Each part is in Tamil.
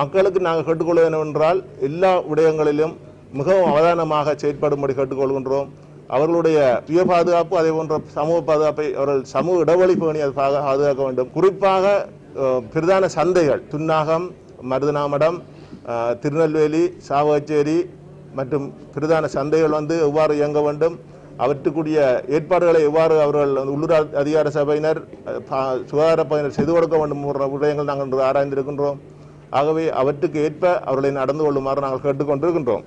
மக்களுக்கு நாங்கள் கேட்டுக்கொள்வது என்னவென்றால் எல்லா விடயங்களிலும் மிகவும் அவதானமாக செயற்படும்படி கேட்டுக்கொள்கின்றோம். அவர்களுடைய சுய பாதுகாப்பு அதே போன்ற சமூக பாதுகாப்பை அவர்கள் சமூக இடைவெளி பேணி அது பாதுகாக்க வேண்டும். குறிப்பாக பிரதான சந்தைகள் துன்னாகம், மருதநாமடம், திருநெல்வேலி, சாவகச்சேரி மற்றும் பிரதான சந்தைகள் வந்து எவ்வாறு இயங்க வேண்டும், அவற்றுக்குரிய ஏற்பாடுகளை எவ்வாறு அவர்கள் உள்ளூர் அதிகார சபையினர் சுகாதார பணியினர் செய்து கொடுக்க வேண்டும் போன்ற விடயங்கள் நாங்கள் இன்று ஆராய்ந்திருக்கின்றோம். ஆகவே அவற்றுக்கு ஏற்ப அவர்களை நடந்து கொள்ளுமாறு நாங்கள் கேட்டுக்கொண்டிருக்கின்றோம்.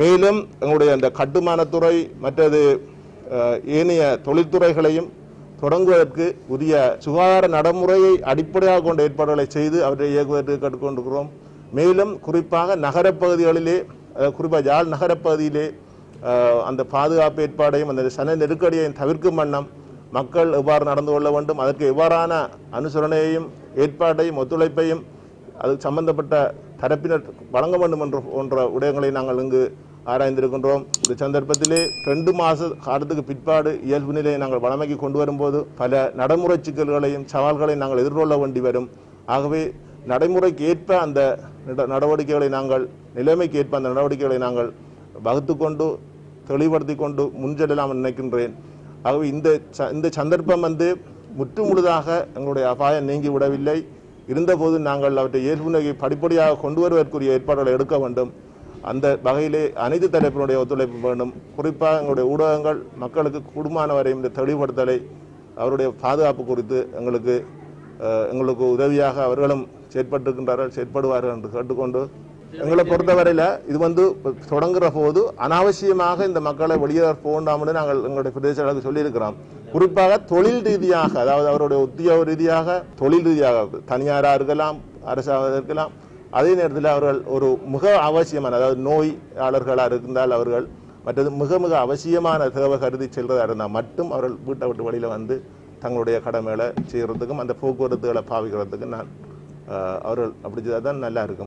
மேலும் எங்களுடைய அந்த கட்டுமானத்துறை மற்றது ஏனைய தொழில்துறைகளையும் தொடங்குவதற்கு உரிய சுகாதார நடைமுறையை அடிப்படையாக கொண்ட ஏற்பாடுகளை செய்து அவற்றை இயக்குவதற்கு கேட்டுக்கொண்டிருக்கிறோம். மேலும் குறிப்பாக நகரப்பகுதிகளிலே, குறிப்பாக யாழ் நகரப்பகுதியிலே அந்த பாதுகாப்பு ஏற்பாடையும் அந்த சன நெருக்கடியையும் தவிர்க்கும் வண்ணம் மக்கள் எவ்வாறு நடந்து கொள்ள வேண்டும், அதற்கு எவ்வாறான அனுசரணையையும் ஏற்பாட்டையும் ஒத்துழைப்பையும் அது சம்பந்தப்பட்ட தரப்பினர் வழங்க வேண்டும் என்ற போன்ற விடயங்களை நாங்கள் இங்கு ஆராய்ந்திருக்கின்றோம். இந்த சந்தர்ப்பத்திலே 2 மாத காலத்துக்கு பிற்பாடு இயல்பு நிலையை நாங்கள் வழமைக்கு கொண்டு வரும்போது பல நடைமுறை சிக்கல்களையும் சவால்களையும் நாங்கள் எதிர்கொள்ள வேண்டி வரும். ஆகவே நடைமுறைக்கு ஏற்ப அந்த நடவடிக்கைகளை நாங்கள் நிலைமைக்கு ஏற்ப அந்த நடவடிக்கைகளை நாங்கள் வகுத்து கொண்டு தெளிவுபடுத்தி கொண்டு முன்செல்லலாம் நினைக்கின்றேன். ஆகவே இந்த சந்தர்ப்பம் வந்து முற்று முழுதாக எங்களுடைய அபாயம் நீங்கிவிடவில்லை. இருந்தபோது நாங்கள் அவற்றை ஏற்புநிலையை படிப்படியாக கொண்டு வருவதற்குரிய ஏற்பாடுகளை எடுக்க வேண்டும். அந்த வகையிலே அனைத்து தரப்பினுடைய ஒத்துழைப்பு வேண்டும். குறிப்பாக எங்களுடைய ஊடகங்கள் மக்களுக்கு கூடுமானவரை இந்த தெளிவுபடுத்தலை அவருடைய பாதுகாப்பு குறித்து எங்களுக்கு உதவியாக அவர்களும் செயற்படுவார்கள் என்று கேட்டுக்கொண்டு, எங்களை பொறுத்தவரையில் இது வந்து தொடங்குகிற போது அனாவசியமாக இந்த மக்களை வெளியே போகண்டாம்னு நாங்கள் எங்களுடைய பிரதேசங்களுக்கு சொல்லியிருக்கிறோம். குறிப்பாக தொழில் ரீதியாக, அதாவது அவருடைய உத்தியோக ரீதியாக தொழில் ரீதியாக தனியாராக இருக்கலாம், அரசாக இருக்கலாம், அதே நேரத்தில் அவர்கள் ஒரு மிக அவசியமான, அதாவது நோயாளர்களாக இருந்தால் அவர்கள் மற்றது மிக மிக அவசியமான தேவை கருதி செல்வதாக இருந்தால் மட்டும் அவர்கள் வீட்டை விட்டு வழியில் வந்து தங்களுடைய கடமைகளை செய்கிறதுக்கும் அந்த போக்குவரத்துகளை பாவிக்கிறதுக்கும் நான் அவர்கள் அப்படி செய்தால் தான் நல்லா இருக்கும்.